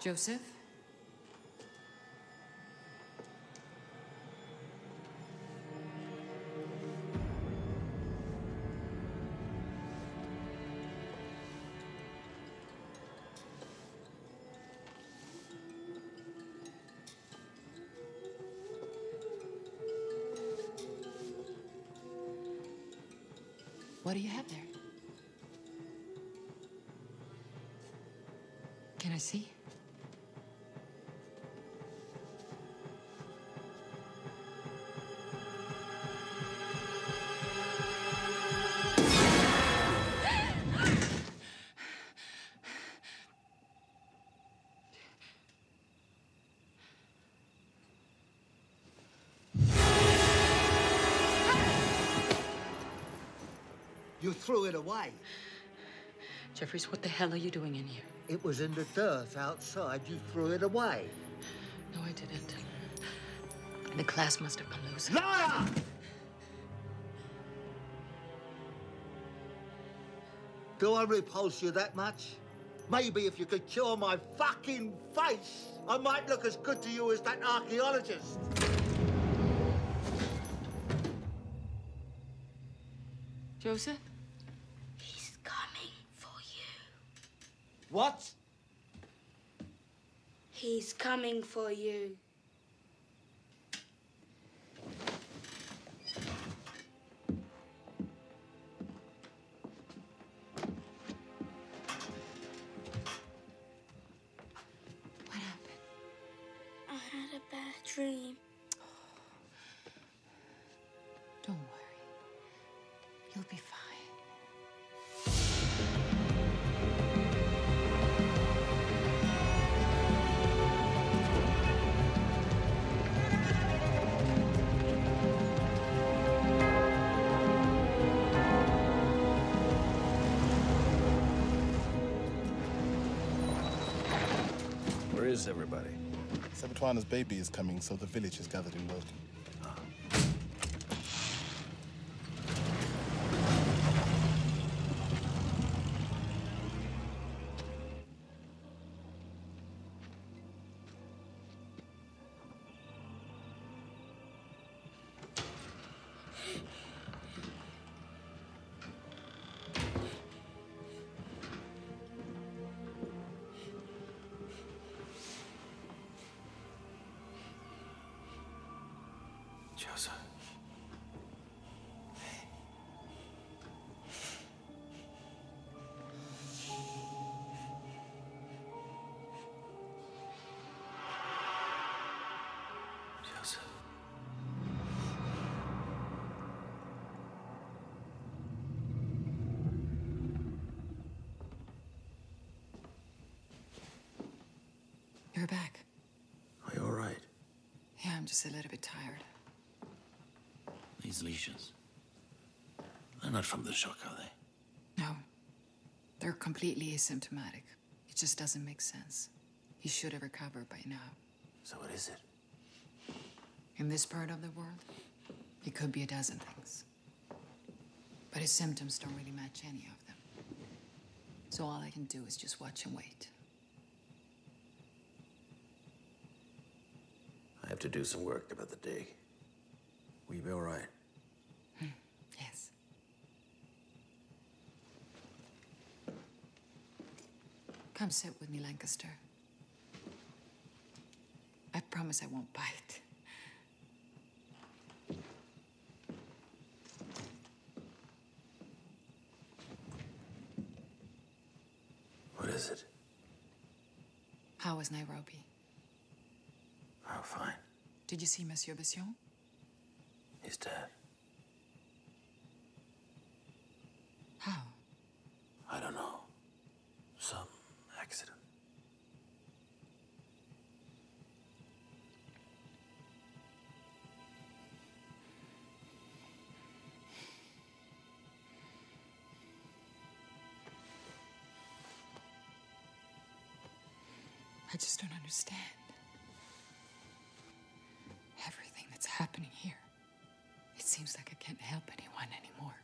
Joseph? What do you have there? Can I see? You threw it away. Jeffries, what the hell are you doing in here? It was in the dirt outside. You threw it away. No, I didn't. The class must have come loose. Lara! Do I repulse you that much? Maybe if you could cure my fucking face, I might look as good to you as that archaeologist. Joseph? He's coming for you. What? He's coming for you. What happened? I had a bad dream. Oh. Don't worry. You'll be fine. Where is everybody? Sebatuana's baby is coming, so the village is gathered in welcome. Joseph. Joseph. You're back. Are you all right? Yeah, I'm just a little bit tired. These lesions, they're not from the shock, are they? No. They're completely asymptomatic. It just doesn't make sense. He should have recovered by now. So what is it? In this part of the world, it could be a dozen things. But his symptoms don't really match any of them. So all I can do is just watch and wait. I have to do some work about the dig. Will you be all right? Yes. Come sit with me, Lancaster. I promise I won't bite. What is it? How was Nairobi? Oh, fine. Did you see Monsieur Besson? He's dead. How? I don't know. Some accident. I just don't understand everything that's happening here. It seems like I can't help anyone anymore.